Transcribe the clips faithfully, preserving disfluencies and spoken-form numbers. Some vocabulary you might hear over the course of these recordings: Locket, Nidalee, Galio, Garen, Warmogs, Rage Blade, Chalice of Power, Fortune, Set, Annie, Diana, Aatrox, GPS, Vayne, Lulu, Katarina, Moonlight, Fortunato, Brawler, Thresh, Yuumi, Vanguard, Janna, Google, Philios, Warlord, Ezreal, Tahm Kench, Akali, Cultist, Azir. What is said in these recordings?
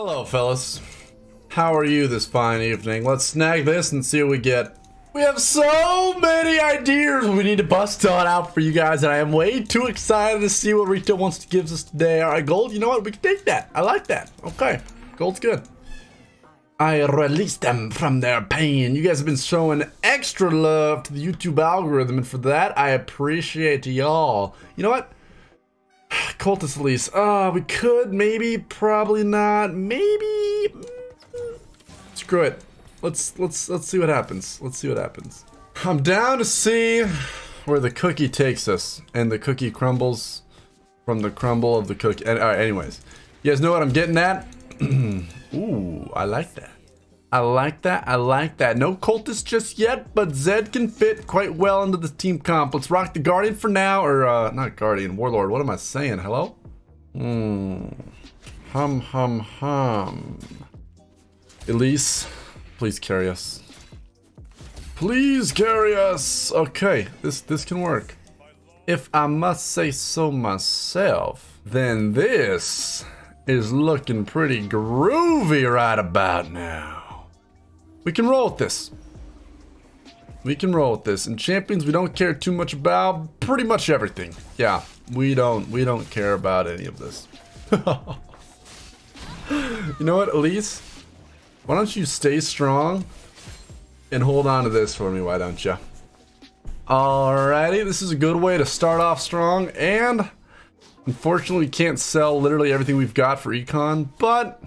Hello, fellas. How are you this fine evening? Let's snag this and see what we get. We have so many ideas we need to bust on out for you guys, and I am way too excited to see what Retail wants to give us today. All right, gold, you know what? We can take that. I like that. Okay, gold's good. I release them from their pain. You guys have been showing extra love to the YouTube algorithm, and for that, I appreciate y'all. You know what? Cultist Elise. Uh, we could, maybe, probably not, maybe. Screw it. Let's let's let's see what happens. Let's see what happens. I'm down to see where the cookie takes us, and the cookie crumbles from the crumble of the cookie. And, all right, anyways, you guys know what I'm getting at. Ooh, I like that. I like that. I like that. No cultists just yet, but Zed can fit quite well into the team comp. Let's rock the Guardian for now, or uh, not Guardian, Warlord. What am I saying? Hello? Hmm. Hum, hum, hum. Elise, please carry us. Please carry us. Okay, this this can work. If I must say so myself, then this is looking pretty groovy right about now. We can roll with this. We can roll with this. And champions, we don't care too much about pretty much everything. Yeah, we don't we don't care about any of this. You know what, Elise? Why don't you stay strong and hold on to this for me, why don't you? Alrighty, this is a good way to start off strong, and unfortunately, we can't sell literally everything we've got for econ, but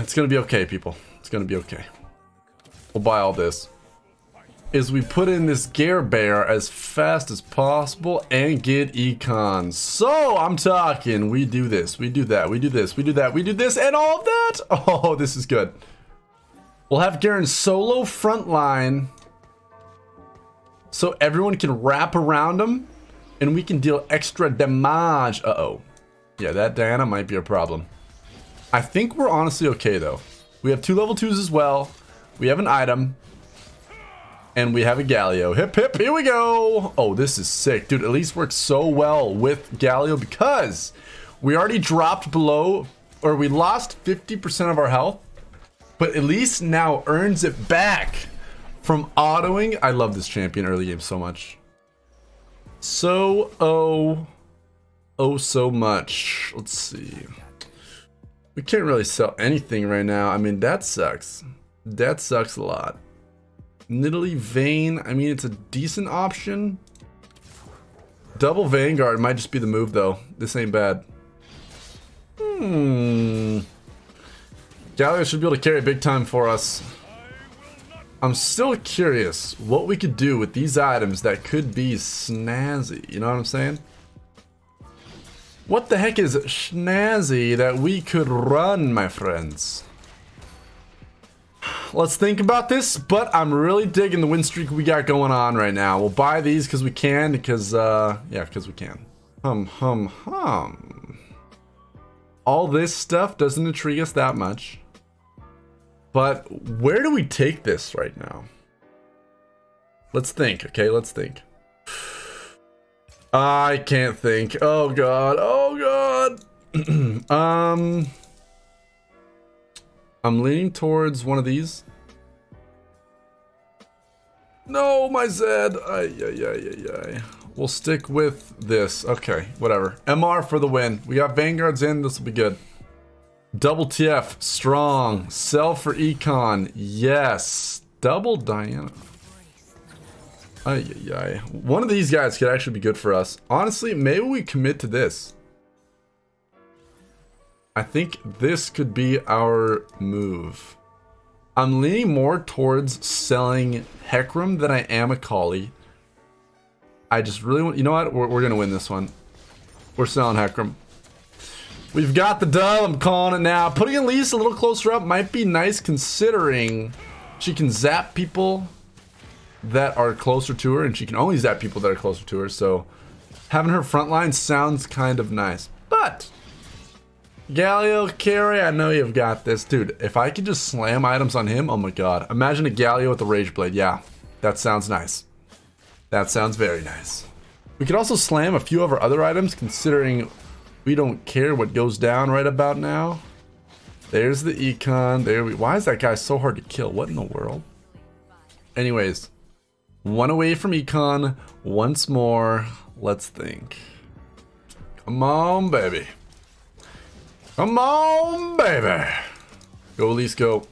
it's gonna be okay, people. It's gonna be okay. We'll buy all this. Is we put in this Gare Bear as fast as possible and get econ. So I'm talking, we do this, we do that, we do this, we do that, we do this, and all of that. Oh, this is good. We'll have Garen solo frontline so everyone can wrap around him. And we can deal extra damage. Uh-oh. Yeah, that Diana might be a problem. I think we're honestly okay, though. We have two level twos as well. We have an item. And we have a Galio. Hip, hip, here we go. Oh, this is sick. Dude, Elise works so well with Galio because we already dropped below, or we lost fifty percent of our health. But Elise now earns it back from autoing. I love this champion early game so much. So, oh, oh, so much. Let's see. We can't really sell anything right now. I mean, that sucks. That sucks a lot. Nidalee, Vayne. I mean, it's a decent option. Double Vanguard might just be the move, though. This ain't bad. Hmm. Galio should be able to carry big time for us. I'm still curious what we could do with these items that could be snazzy. You know what I'm saying? What the heck is snazzy that we could run, my friends? Let's think about this, but I'm really digging the win streak we got going on right now. We'll buy these because we can, because, uh, yeah, because we can. Hum, hum, hum. All this stuff doesn't intrigue us that much. But where do we take this right now? Let's think, okay? Let's think. I can't think. Oh, God. Oh, God. um, I'm leaning towards one of these. No, my Zed. Ay, ay, ay, ay. We'll stick with this. Okay, whatever. M R for the win. We got Vanguards in. This will be good. Double T F, strong. Sell for econ, yes. Double Diana. Ay, ay, ay. One of these guys could actually be good for us. Honestly, maybe we commit to this. I think this could be our move. I'm leaning more towards selling Hecarim than I am Akali. I just really want, you know what? We're, we're gonna win this one. We're selling Hecarim. We've got the dub, I'm calling it now. Putting Elise a little closer up might be nice considering she can zap people that are closer to her, and she can only zap people that are closer to her, so having her frontline sounds kind of nice. But Galio carry, I know you've got this. Dude, if I could just slam items on him, oh my god. Imagine a Galio with a Rage Blade, yeah. That sounds nice. That sounds very nice. We could also slam a few of our other items considering we don't care what goes down right about now. There's the econ. There we. Why is that guy so hard to kill? What in the world? Anyways, one away from econ once more. Let's think. Come on, baby. Come on, baby. Go, Elise, go.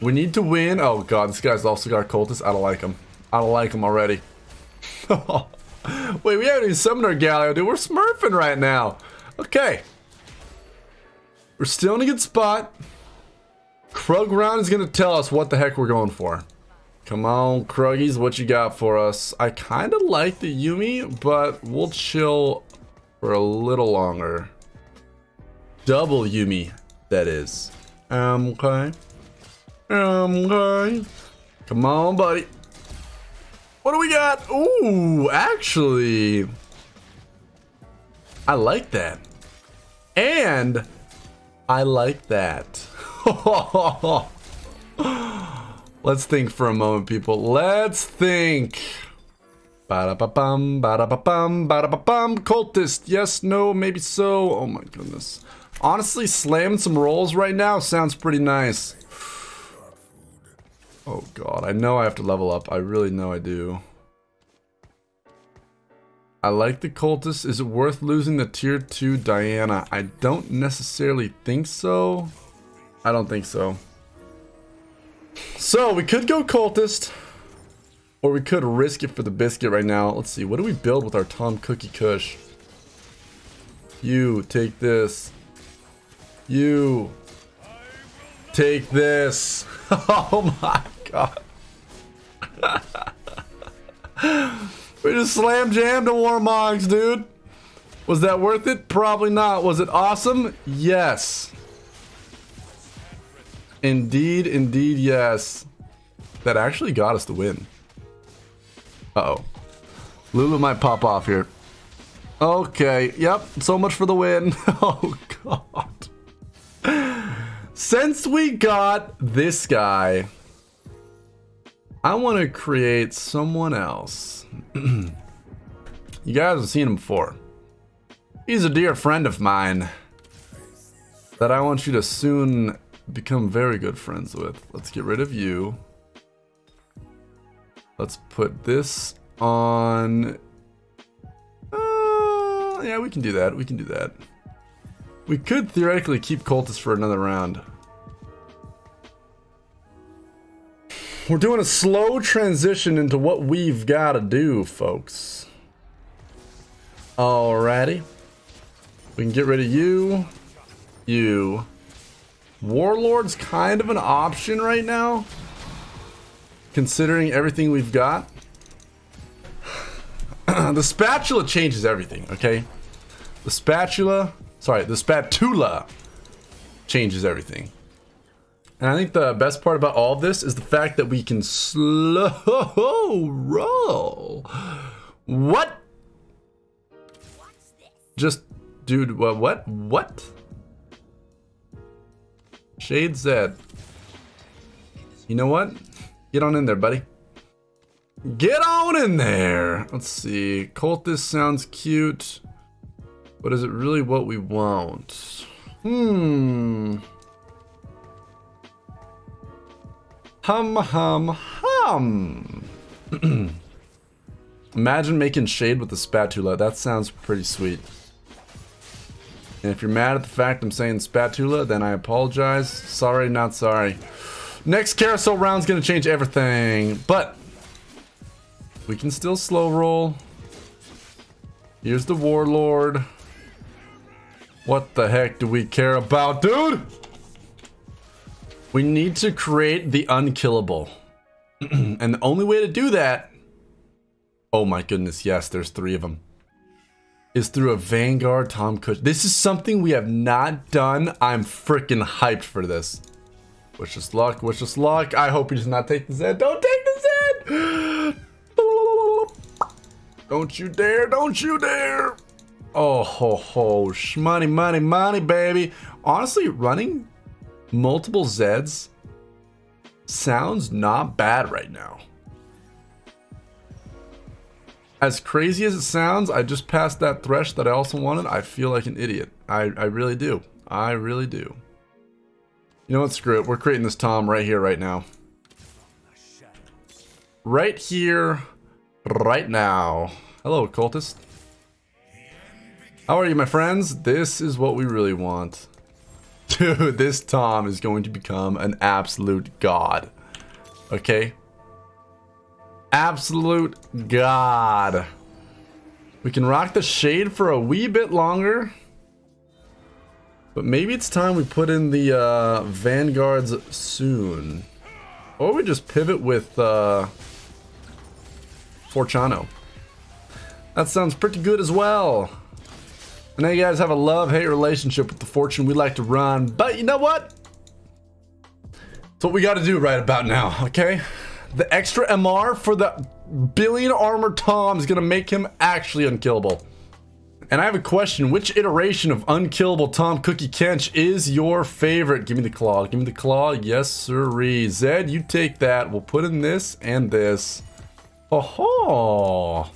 We need to win. Oh god, this guy's also got Cultist. I don't like him. I don't like him already. Wait, we haven't even summoned our Galio, dude. We're smurfing right now. Okay. We're still in a good spot. Krugron is going to tell us what the heck we're going for. Come on, Kruggies, what you got for us? I kind of like the Yuumi, but we'll chill for a little longer. Double Yuumi, that is. Um, okay. Um, okay. Come on, buddy. What do we got? Ooh, actually, I like that. And I like that. Let's think for a moment, people. Let's think. Ba-da-ba-bum, ba-da-ba-bum, ba-da-ba-bum. Cultist, yes, no, maybe so. Oh my goodness. Honestly, slamming some rolls right now sounds pretty nice. Oh god, I know I have to level up. I really know I do. I like the Cultist. Is it worth losing the tier two Diana? I don't necessarily think so. I don't think so. So, we could go Cultist. Or we could risk it for the biscuit right now. Let's see, what do we build with our Tom Cookie Kush? You, take this. You... take this. Oh my god. We just slam jammed to Warmogs, dude. Was that worth it? Probably not. Was it awesome? Yes. Indeed, indeed, yes. That actually got us the win. Uh-oh. Lulu might pop off here. Okay, yep. So much for the win. Oh god. Since we got this guy, I want to create someone else. You guys have seen him before. He's a dear friend of mine that I want you to soon become very good friends with. Let's get rid of you. Let's put this on. Uh, yeah, we can do that. We can do that. We could theoretically keep Cultist for another round. We're doing a slow transition into what we've got to do, folks. Alrighty. We can get rid of you. You. Warlord's kind of an option right now, considering everything we've got. The spatula changes everything, okay? The spatula... Sorry, the spatula changes everything. And I think the best part about all of this is the fact that we can slow roll. What? What's this? Just, dude, what, what, what? Shade Zed. You know what? Get on in there, buddy. Get on in there. Let's see. Cultist sounds cute. But is it really what we want? Hmm. Hum, hum, hum. Imagine making shade with a spatula. That sounds pretty sweet. And if you're mad at the fact I'm saying spatula, then I apologize. Sorry, not sorry. Next carousel round's gonna change everything. But we can still slow roll. Here's the Warlord. What the heck do we care about, dude? We need to create the unkillable. And the only way to do that, oh my goodness, yes, there's three of them, is through a Vanguard Tahm Kench. This is something we have not done. I'm freaking hyped for this. Wish us luck, wish us luck. I hope he does not take the Zed. Don't take the Zed! Don't you dare, don't you dare! Oh ho ho, shmoney money money baby. Honestly, running multiple Zeds sounds not bad right now. As crazy as it sounds, I just passed that Thresh that I also wanted. I feel like an idiot. I, I really do. I really do. You know what? Screw it. We're creating this Tahm right here, right now. Right here, right now. Hello, Cultist. How are you, my friends? This is what we really want. Dude, this Tahm is going to become an absolute god. Okay? Absolute god. We can rock the shade for a wee bit longer, but maybe it's time we put in the uh, Vanguards soon, or we just pivot with uh, Fortuno. That sounds pretty good as well. I know you guys have a love-hate relationship with the Fortune. We like to run, but you know what? It's what we got to do right about now. Okay. The extra M R for the billion armor Tahm is going to make him actually unkillable. And I have a question. Which iteration of unkillable Tahm Cookie Kench is your favorite? Give me the claw. Give me the claw. Yes, sirree. Zed, you take that. We'll put in this and this. Oh,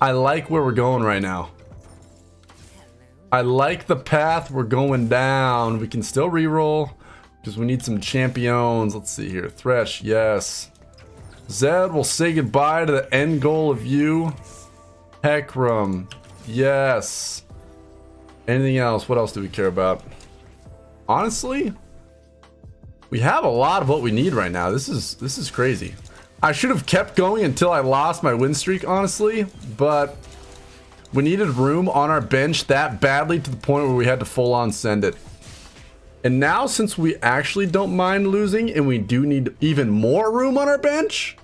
I like where we're going right now. I like the path we're going down. We can still reroll because we need some champions. Let's see here. Thresh, yes. Zed will say goodbye to the end goal of you. Hecarim. Yes. Anything else? What else do we care about? Honestly, we have a lot of what we need right now. This is this is crazy. I should have kept going until I lost my win streak, honestly, but we needed room on our bench that badly to the point where we had to full on send it. And now, since we actually don't mind losing and we do need even more room on our bench,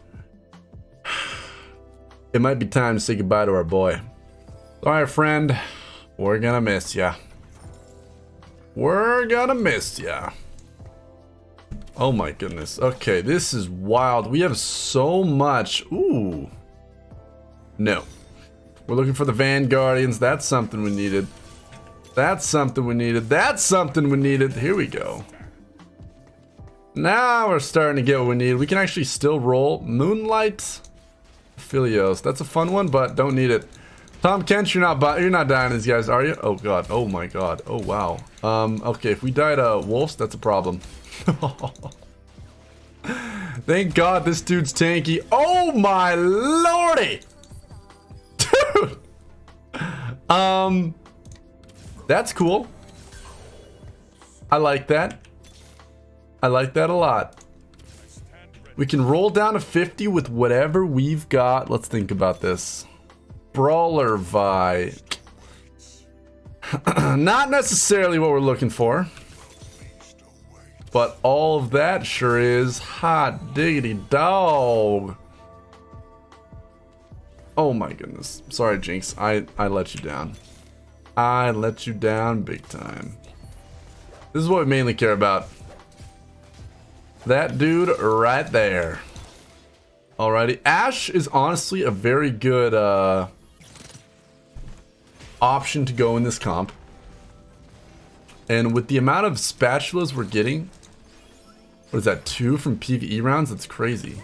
it might be time to say goodbye to our boy. Alright, friend. We're gonna miss ya. We're gonna miss ya. Oh my goodness. Okay, this is wild. We have so much. Ooh. No. We're looking for the Vanguardians. That's something we needed. That's something we needed. That's something we needed. Here we go. Now we're starting to get what we need. We can actually still roll Moonlight Philios. That's a fun one, but don't need it. Tahm Kench, you're not you're not dying to these guys, are you? Oh god. Oh my god. Oh wow. Um. Okay. If we died uh, wolves, that's a problem. Thank God this dude's tanky. Oh my lordy, dude. Um. That's cool. I like that. I like that a lot. We can roll down to fifty with whatever we've got. Let's think about this. Brawler Vi. Not necessarily what we're looking for, but all of that sure is hot diggity dog. Oh my goodness. Sorry, Jinx. I, I let you down. I let you down big time. This is what we mainly care about. That dude right there. Alrighty. Ashe is honestly a very good uh, option to go in this comp. And with the amount of spatulas we're getting, what is that, two from PvE rounds? That's crazy.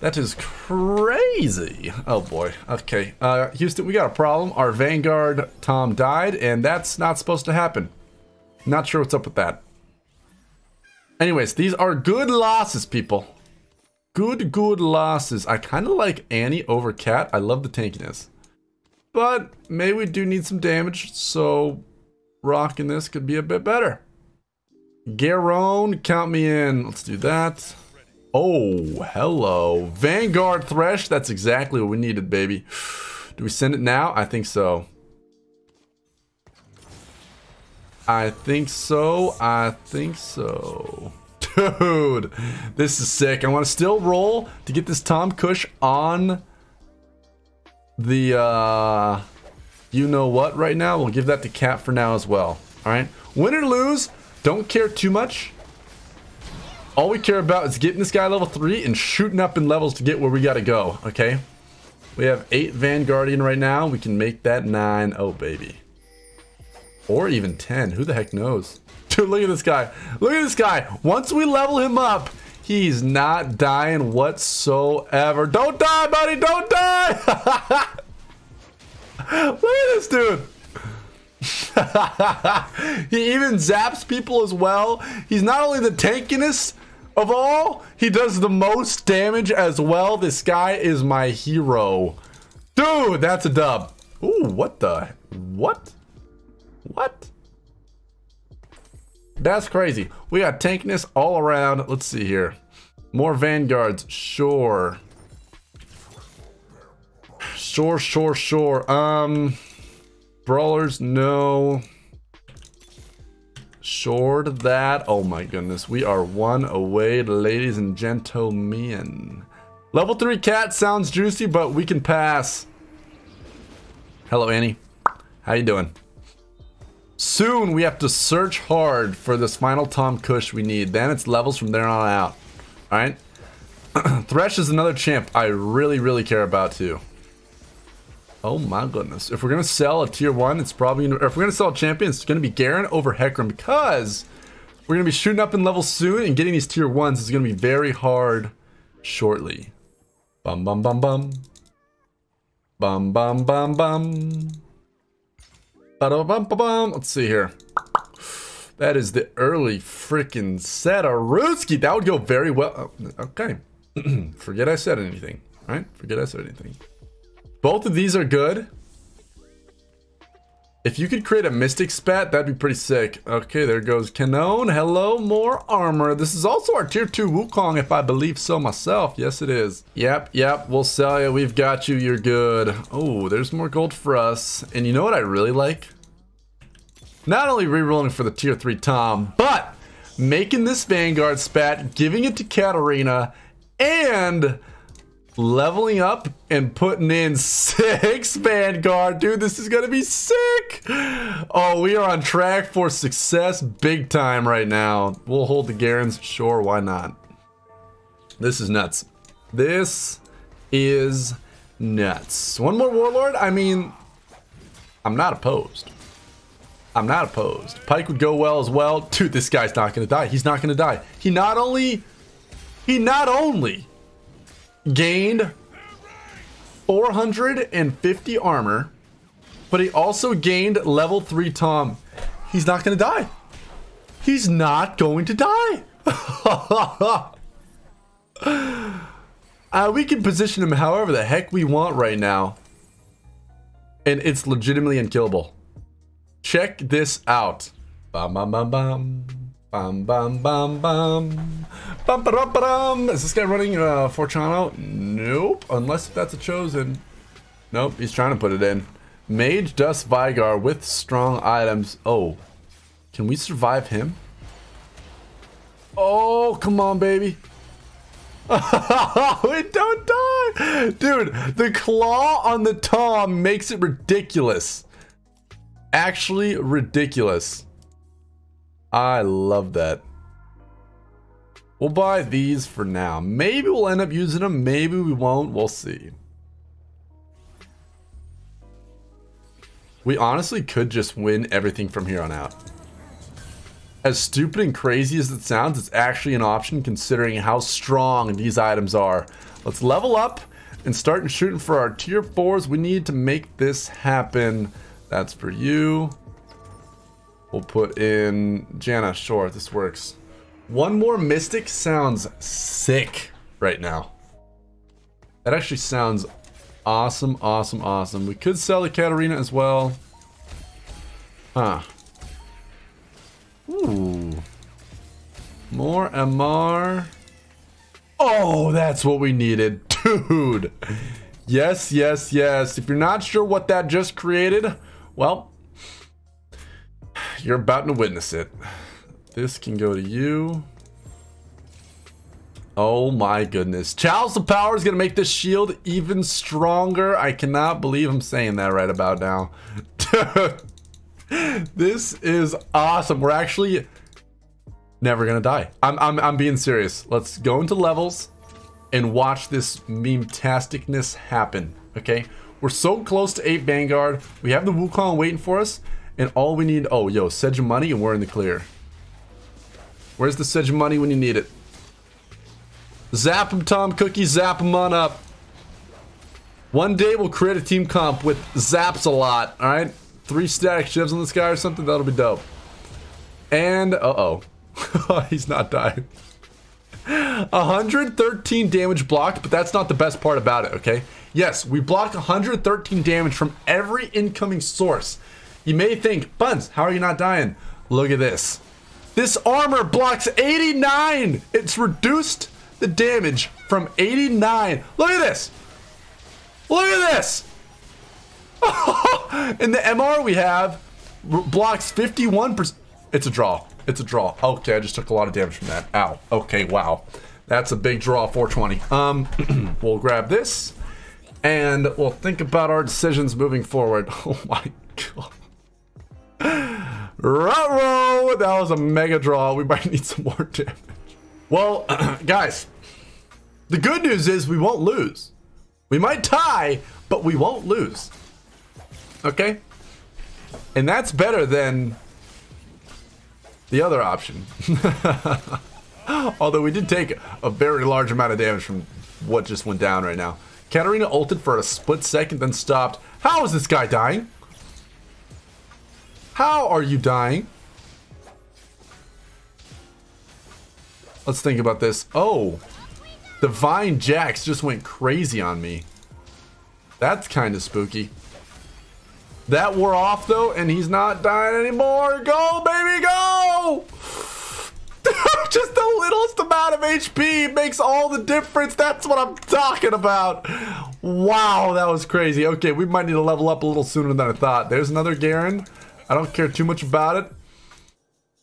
That is crazy. Oh boy. Okay. Uh, Houston, we got a problem. Our Vanguard Tahm died, and that's not supposed to happen. Not sure what's up with that. Anyways, these are good losses, people. Good, good losses. I kind of like Annie over Cat. I love the tankiness. But maybe we do need some damage, so rocking this could be a bit better. Garen, count me in. Let's do that. Oh, hello. Vanguard Thresh. That's exactly what we needed, baby. Do we send it now? I think so. I think so. I think so. Dude, this is sick. I want to still roll to get this Tahm Kush on the, uh, you know what right now. We'll give that to Cat for now as well. All right. Win or lose, don't care too much. All we care about is getting this guy level three and shooting up in levels to get where we got to go, okay? We have eight Vanguardian right now. We can make that nine. Oh, baby. Or even ten. Who the heck knows? Dude, look at this guy. Look at this guy. Once we level him up, He's not dying whatsoever. Don't die, buddy. Don't die. Look at this dude. He even zaps people as well. He's not only the tankinest of all, he does the most damage as well. This guy is my hero. Dude, that's a dub. Ooh, what the? What? What? That's crazy. We got tankiness all around. Let's see here. More vanguards. Sure. Sure, sure, sure. Um... Brawlers, no. Sure to that. Oh my goodness. We are one away, ladies and gentlemen. Level three cat sounds juicy, but we can pass. Hello, Annie. How you doing? Soon we have to search hard for this final Tahm Kench we need. Then it's levels from there on out. Alright? Thresh is another champ I really, really care about too. Oh my goodness. If we're going to sell a tier one, it's probably... Or if we're going to sell a champion, it's going to be Garen over Hecarim, because we're going to be shooting up in level soon, and getting these tier ones is going to be very hard shortly. Bum bum bum bum. Bum bum bum bum. Ba-da bum bum bum. Let's see here. That is the early freaking Setaruski. That would go very well. Oh, okay. Forget I said anything. All right? Forget I said anything. Both of these are good. If you could create a Mystic spat, that'd be pretty sick. Okay, there goes Canon. Hello, more armor. This is also our tier two Wukong, if I believe so myself. Yes, it is. Yep, yep, we'll sell you. We've got you. You're good. Oh, there's more gold for us. And you know what I really like? Not only rerolling for the tier three Tahm, but making this Vanguard spat, giving it to Katarina, and... leveling up and putting in six Vanguard. Dude, this is gonna be sick. Oh, we are on track for success big time right now. We'll hold the Garens. Sure, why not? This is nuts. This is nuts. One more Warlord. I mean, I'm not opposed. I'm not opposed. Pike would go well as well. Dude, this guy's not gonna die. He's not gonna die. He not only... He not only... gained four hundred fifty armor, but he also gained level three Tahm. He's not gonna die. He's not going to die. uh, we can position him however the heck we want right now, and it's legitimately unkillable. Check this out. Bam bam bam bam. Bum bum bum bum. Bum ba dum ba dum. Is this guy running uh Fortunato? Nope. Unless that's a chosen. Nope, he's trying to put it in. Mage Dust Vygar with strong items. Oh. Can we survive him? Oh, come on, baby. We don't die! Dude, the claw on the Tahm makes it ridiculous. Actually ridiculous. I love that. We'll buy these for now. Maybe we'll end up using them. Maybe we won't. We'll see. We honestly could just win everything from here on out. As stupid and crazy as it sounds, it's actually an option considering how strong these items are. Let's level up and start shooting for our tier fours. We need to make this happen. That's for you. We'll put in Janna. Sure, this works. One more Mystic sounds sick right now. That actually sounds awesome, awesome, awesome. We could sell the Katarina as well. Huh. Ooh. More M R. Oh, that's what we needed. Dude. Yes, yes, yes. If you're not sure what that just created, well... you're about to witness it. This can go to you. Oh my goodness. Chalice of Power is going to make this shield even stronger. I cannot believe I'm saying that right about now. This is awesome. We're actually never going to die. I'm, I'm, I'm being serious. Let's go into levels and watch this meme-tasticness happen. Okay? We're so close to eight Vanguard. We have the Wukong waiting for us. And all we need... Oh, yo, Sedge money and we're in the clear. Where's the Sedge money when you need it? Zap him, Tom Cookie. Zap him on up. One day we'll create a team comp with zaps a lot. All right, three static shivs on this guy or something. That'll be dope. And uh oh, he's not dying. one hundred thirteen damage blocked, but that's not the best part about it. Okay, yes, we blocked one hundred thirteen damage from every incoming source. You may think, Buns, how are you not dying? Look at this. This armor blocks eighty-nine. It's reduced the damage from eighty-nine. Look at this. Look at this. And the M R we have blocks fifty-one percent. It's a draw. It's a draw. Okay, I just took a lot of damage from that. Ow. Okay, wow. That's a big draw, four twenty. Um, we'll grab this. And we'll think about our decisions moving forward. Oh my god. Ruh-roh! That was a mega draw. We might need some more damage. Well, guys, the good news is we won't lose. We might tie, but we won't lose. Okay? And that's better than the other option. Although we did take a very large amount of damage from what just went down right now. Katarina ulted for a split second, then stopped. How is this guy dying? How are you dying? Let's think about this. Oh, the Vayne Jax just went crazy on me. That's kind of spooky. That wore off though, and he's not dying anymore. Go, baby, go! Just the littlest amount of H P makes all the difference. That's what I'm talking about. Wow, that was crazy. Okay, we might need to level up a little sooner than I thought. There's another Garen. I don't care too much about it.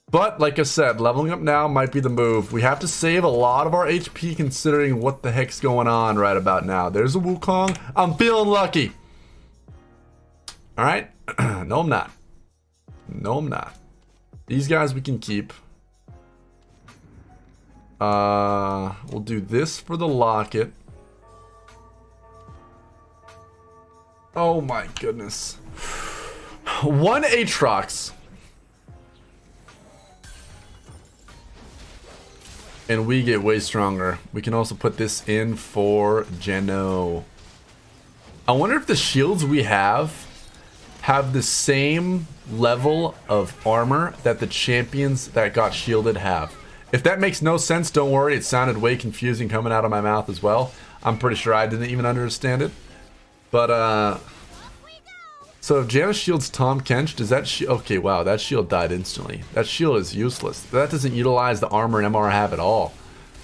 But, like I said, leveling up now might be the move. We have to save a lot of our H P considering what the heck's going on right about now. There's a Wukong. I'm feeling lucky. Alright. No, I'm not. No, I'm not. These guys we can keep. Uh, we'll do this for the locket. Oh my goodness. One Aatrox. And we get way stronger. We can also put this in for Janna. I wonder if the shields we have have the same level of armor that the champions that got shielded have. If that makes no sense, don't worry. It sounded way confusing coming out of my mouth as well. I'm pretty sure I didn't even understand it. But, uh... so if Janna shields Tahm Kench, does that shield... Okay, wow, that shield died instantly. That shield is useless. That doesn't utilize the armor and M R have at all.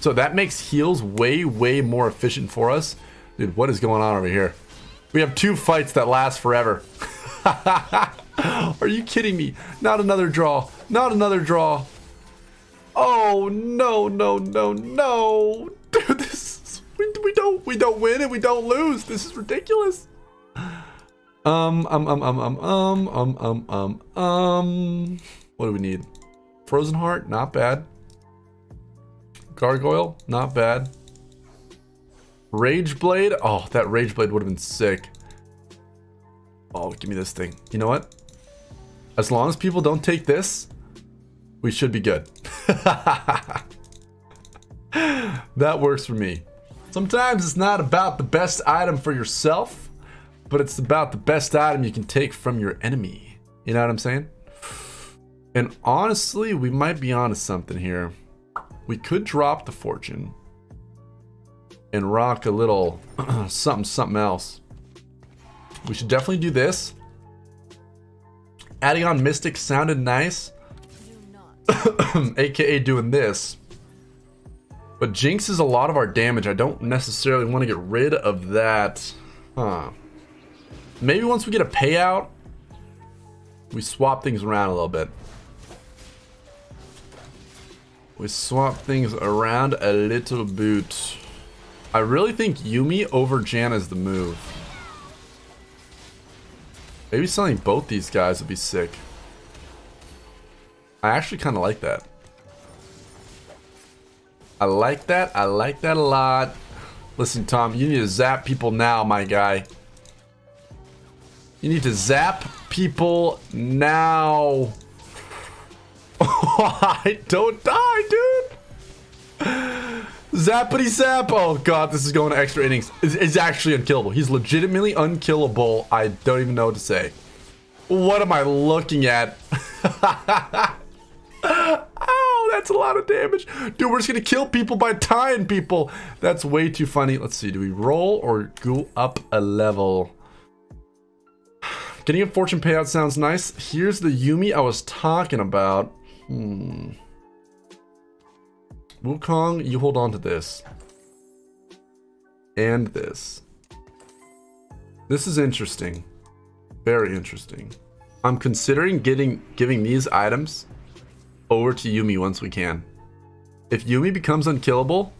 So that makes heals way, way more efficient for us. Dude, what is going on over here? We have two fights that last forever. Are you kidding me? Not another draw. Not another draw. Oh, no, no, no, no. Dude, this is... We, we, don't, we don't win and we don't lose. This is ridiculous. Um, um, um, um, um, um, um, um, um, um, what do we need? Frozen Heart, not bad. Gargoyle, not bad. Rage Blade, oh, that Rage Blade would have been sick. Oh, give me this thing. You know what? As long as people don't take this, we should be good. That works for me. Sometimes it's not about the best item for yourself, but it's about the best item you can take from your enemy. You know what I'm saying? And honestly, we might be onto something here. We could drop the fortune and rock a little something, something else. We should definitely do this. Adding on Mystic sounded nice, A K A doing this. But Jinx is a lot of our damage. I don't necessarily want to get rid of that. Huh. Maybe once we get a payout, we swap things around a little bit. We swap things around a little bit. I really think Yuumi over Janna is the move. Maybe selling both these guys would be sick. I actually kind of like that. I like that. I like that a lot. Listen, Tom, you need to zap people now, my guy. You need to zap people now. I don't die, dude. Zappity zap. Oh god, this is going to extra innings. It's, it's actually unkillable. He's legitimately unkillable. I don't even know what to say. What am I looking at? Ow, that's a lot of damage. Dude, we're just gonna kill people by tying people. That's way too funny. Let's see, do we roll or go up a level? Getting a fortune payout sounds nice. Here's the Yuumi I was talking about. Hmm. Wukong, you hold on to this. And this. This is interesting. Very interesting. I'm considering getting giving these items over to Yuumi once we can. If Yuumi becomes unkillable,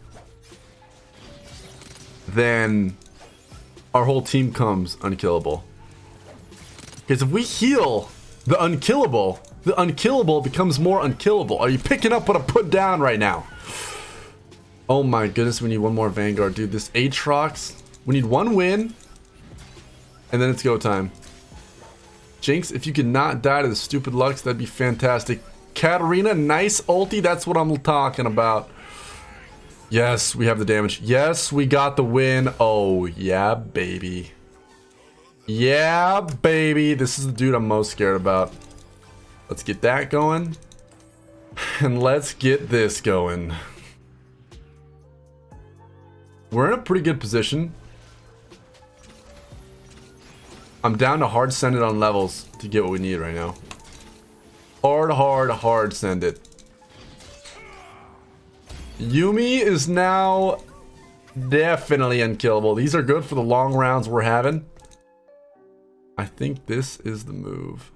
then our whole team comes unkillable. Because if we heal the unkillable, the unkillable becomes more unkillable. Are you picking up what I put down right now? Oh my goodness, we need one more Vanguard, dude. This Aatrox, we need one win, and then it's go time. Jinx, if you could not die to the stupid Lux, that'd be fantastic. Katarina, nice ulti. That's what I'm talking about. Yes, we have the damage. Yes, we got the win. Oh, yeah, baby. Yeah, baby. This is the dude I'm most scared about. Let's get that going. And let's get this going. We're in a pretty good position. I'm down to hard send it on levels to get what we need right now. Hard, hard, hard send it. Yuumi is now definitely unkillable. These are good for the long rounds we're having. I think this is the move.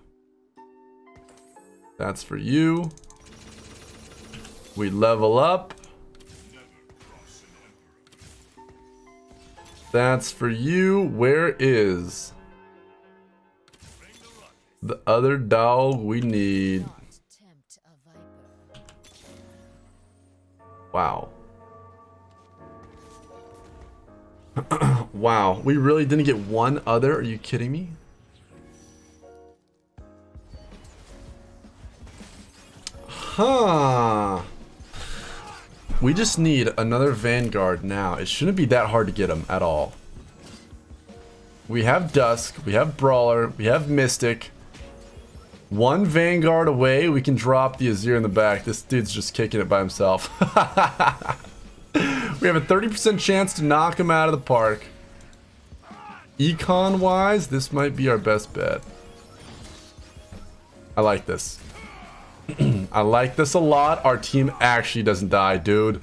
That's for you. We level up. That's for you. Where is the other dog we need? Wow. Wow. We really didn't get one other? Are you kidding me? Huh. We just need another Vanguard now. It shouldn't be that hard to get them at all. We have Dusk. We have Brawler. We have Mystic. One Vanguard away, we can drop the Azir in the back. This dude's just kicking it by himself. We have a thirty percent chance to knock him out of the park. Econ wise, this might be our best bet. I like this. I like this a lot. Our team actually doesn't die, dude.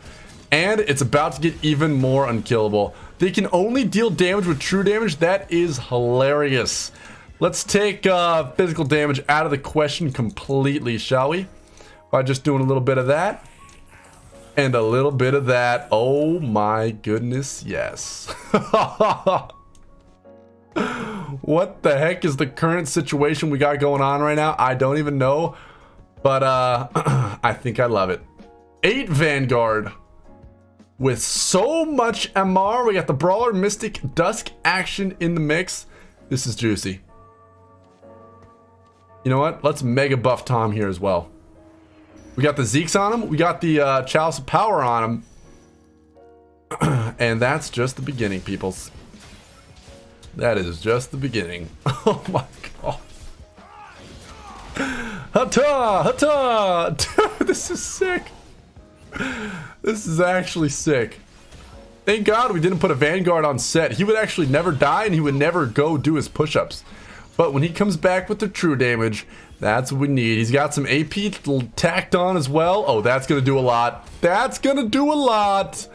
And it's about to get even more unkillable. They can only deal damage with true damage. That is hilarious. Let's take uh, physical damage out of the question completely, shall we? By just doing a little bit of that. And a little bit of that. Oh my goodness, yes. What the heck is the current situation we got going on right now? I don't even know. But uh, I think I love it. Eight Vanguard. With so much M R. We got the Brawler, Mystic, Dusk action in the mix. This is juicy. You know what? Let's mega buff Tahm here as well. We got the Zeke's on him. We got the uh, Chalice of Power on him. And that's just the beginning, peoples. That is just the beginning. Oh my god. Hata! Hata! Dude, this is sick. This is actually sick. Thank god we didn't put a Vanguard on Set. He would actually never die and he would never go do his push-ups. But when he comes back with the true damage, that's what we need. He's got some A P tacked on as well. Oh, that's going to do a lot. That's going to do a lot.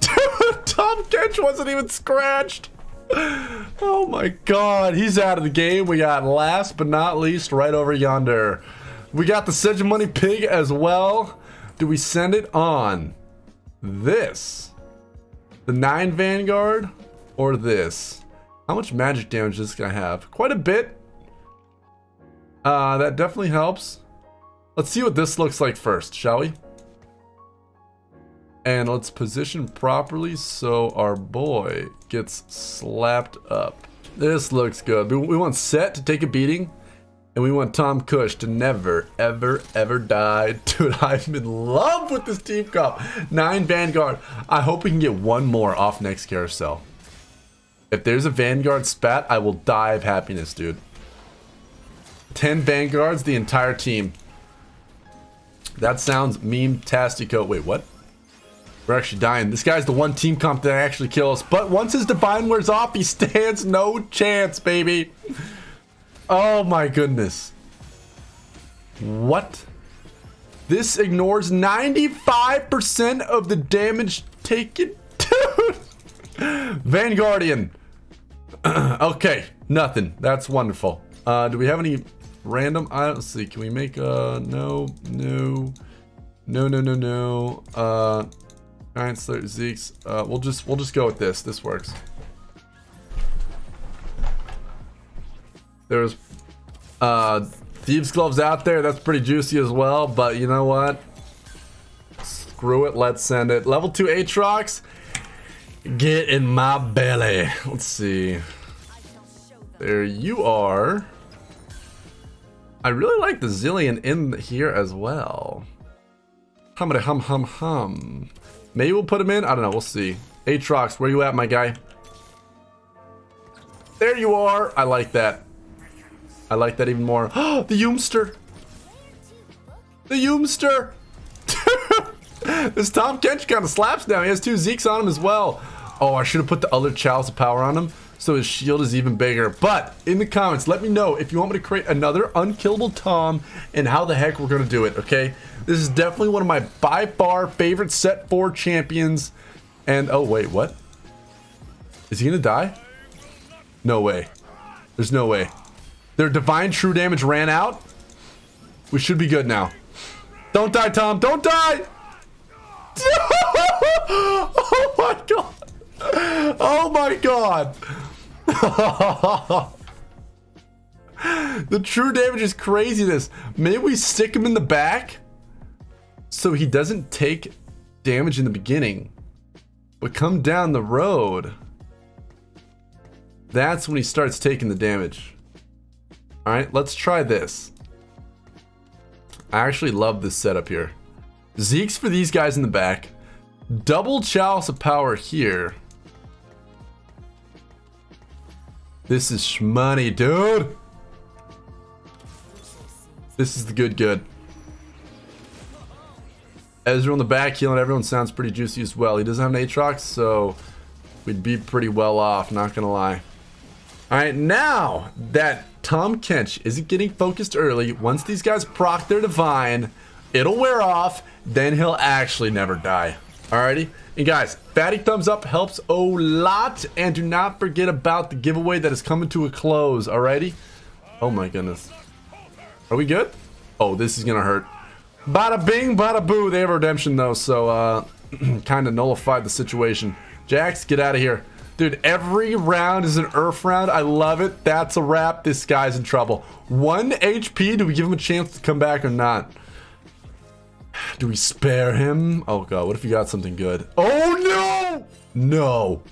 Tahm Kench wasn't even scratched. Oh my god. He's out of the game. We got last but not least right over yonder. We got the Sedge Money Pig as well. Do we send it on this? The nine Vanguard or this? How much magic damage is this gonna have? Quite a bit. Uh, that definitely helps. Let's see what this looks like first, shall we? And let's position properly so our boy gets slapped up. This looks good. We want Set to take a beating And we want Tahm Kench to never, ever, ever die. Dude, I'm in love with this team comp. Nine Vanguard. I hope we can get one more off next carousel. If there's a Vanguard spat, I will die of happiness, dude. ten Vanguards, the entire team. That sounds meme-tastico. Wait, what? We're actually dying. This guy's the one team comp that actually kills. But once his divine wears off, he stands no chance, baby. Oh my goodness. What? This ignores ninety-five percent of the damage taken. Dude. Vanguardian. Okay, nothing. That's wonderful. Uh, do we have any random? I don't see. Can we make a... No, no, no, no, no, no. Uh... Giant Slayer, Zeke's. Uh, we'll just we'll just go with this. This works. There's uh, Thieves' Gloves out there. That's pretty juicy as well. But you know what? Screw it. Let's send it. Level two Aatrox. Get in my belly. Let's see. There you are. I really like the Zillion in here as well. Hum hum hum hum. Maybe we'll put him in. I don't know. We'll see. Aatrox, where you at, my guy? There you are. I like that. I like that even more. Oh, the Yoomster. The Yoomster. This Tahm Kench kind of slaps now. He has two Zeke's on him as well. Oh, I should have put the other Chalice of Power on him so his shield is even bigger. But in the comments, let me know if you want me to create another unkillable Tahm and how the heck we're going to do it, okay? This is definitely one of my by far favorite set four champions. And oh wait, what? Is he gonna die? No way. There's no way. Their divine true damage ran out. We should be good now. Don't die, Tahm. Don't die! Oh my god! Oh my god! The true damage is craziness. Maybe we stick him in the back? So he doesn't take damage in the beginning, but come down the road, that's when he starts taking the damage. All right, let's try this. I actually love this setup here. Zeke's for these guys in the back. Double Chalice of Power here. This is shmoney, dude. This is the good good. Ezreal in the back healing everyone sounds pretty juicy as well. He doesn't have an Aatrox, so we'd be pretty well off, not gonna lie. Alright, now that Tahm Kench isn't getting focused early, once these guys proc their divine, it'll wear off, then he'll actually never die. Alrighty, and guys, fatty thumbs up helps a lot, and do not forget about the giveaway that is coming to a close. Alrighty. Oh my goodness. Are we good? Oh, this is gonna hurt. Bada bing, bada boo. They have redemption though, so uh, kind of nullified the situation. Jax, get out of here. Dude, every round is an Earth round. I love it. That's a wrap. This guy's in trouble. One H P. Do we give him a chance to come back or not? Do we spare him? Oh god, what if he got something good? Oh no! No.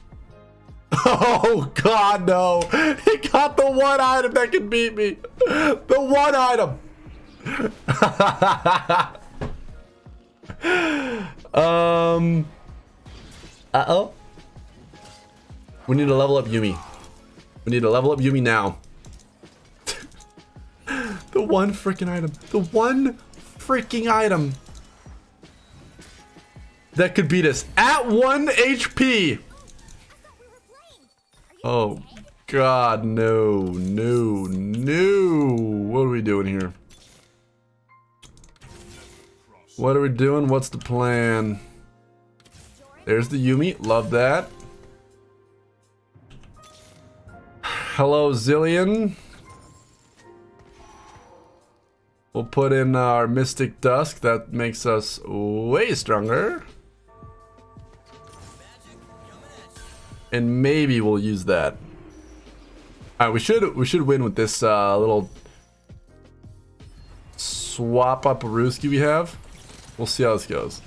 Oh god, no. He got the one item that could beat me. The one item. um uh-oh, we need to level up Yuumi. We need to level up Yuumi now. The one freaking item, the one freaking item that could beat us at one H P. Oh god, no, no, no. What are we doing here? What are we doing? What's the plan? There's the Yuumi. Love that. Hello, Zillion. We'll put in our Mystic Dusk. That makes us way stronger. And maybe we'll use that. All right, we should we should win with this uh, little swap up Rooski we have. We'll see how this goes.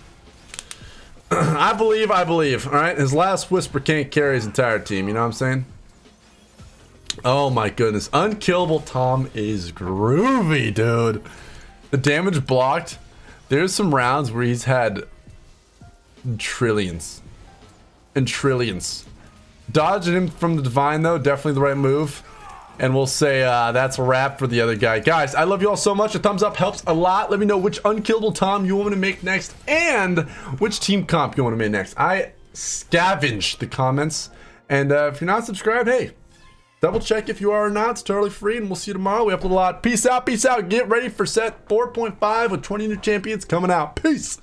I believe, I believe. All right, his last whisper can't carry his entire team. You know what I'm saying? Oh my goodness. Unkillable Tahm is groovy, dude. The damage blocked. There's some rounds where he's had trillions and trillions. Dodging him from the divine, though, definitely the right move. And we'll say uh, that's a wrap for the other guy. Guys, I love you all so much. A thumbs up helps a lot. Let me know which unkillable Tahm you want me to make next and which team comp you want to make next. I scavenge the comments. And uh, if you're not subscribed, hey, double check if you are or not. It's totally free, and we'll see you tomorrow. We upload a lot. Peace out, peace out. Get ready for set four point five with twenty new champions coming out. Peace.